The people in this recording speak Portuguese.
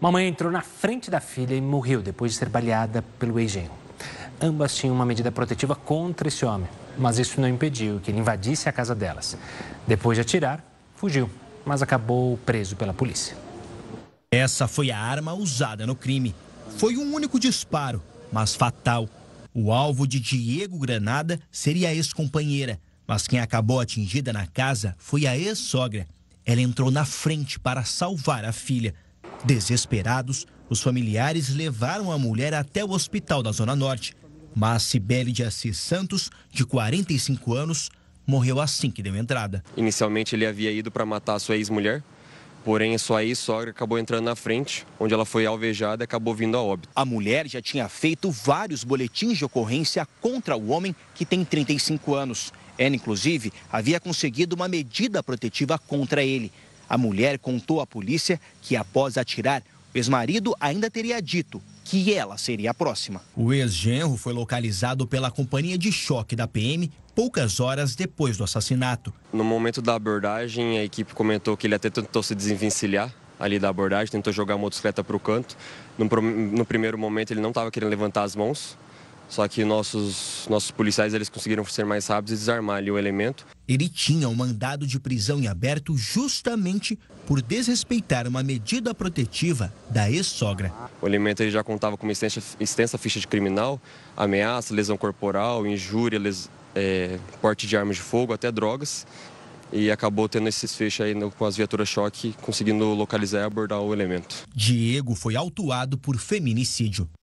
Uma mãe entrou na frente da filha e morreu depois de ser baleada pelo ex-genro. Ambas tinham uma medida protetiva contra esse homem, mas isso não impediu que ele invadisse a casa delas. Depois de atirar, fugiu, mas acabou preso pela polícia. Essa foi a arma usada no crime. Foi um único disparo, mas fatal. O alvo de Diego Granada seria a ex-companheira, mas quem acabou atingida na casa foi a ex-sogra. Ela entrou na frente para salvar a filha. Desesperados, os familiares levaram a mulher até o hospital da Zona Norte. Mas Cibele de Assis Santos, de 45 anos, morreu assim que deu entrada. Inicialmente ele havia ido para matar a sua ex-mulher, porém a sua ex-sogra acabou entrando na frente, onde ela foi alvejada e acabou vindo a óbito. A mulher já tinha feito vários boletins de ocorrência contra o homem, que tem 35 anos. Ela, inclusive, havia conseguido uma medida protetiva contra ele. A mulher contou à polícia que, após atirar, o ex-marido ainda teria dito que ela seria a próxima. O ex-genro foi localizado pela companhia de choque da PM poucas horas depois do assassinato. No momento da abordagem, a equipe comentou que ele até tentou se desvencilhar ali da abordagem, tentou jogar a motocicleta para o canto. No primeiro momento, ele não estava querendo levantar as mãos. Só que nossos policiais, eles conseguiram ser mais rápidos e desarmar ali o elemento. Ele tinha um mandado de prisão em aberto justamente por desrespeitar uma medida protetiva da ex-sogra. O elemento ele já contava com uma extensa ficha de criminal, ameaça, lesão corporal, injúria, porte de armas de fogo, até drogas. E acabou tendo esses fechos aí com as viaturas choque, conseguindo localizar e abordar o elemento. Diego foi autuado por feminicídio.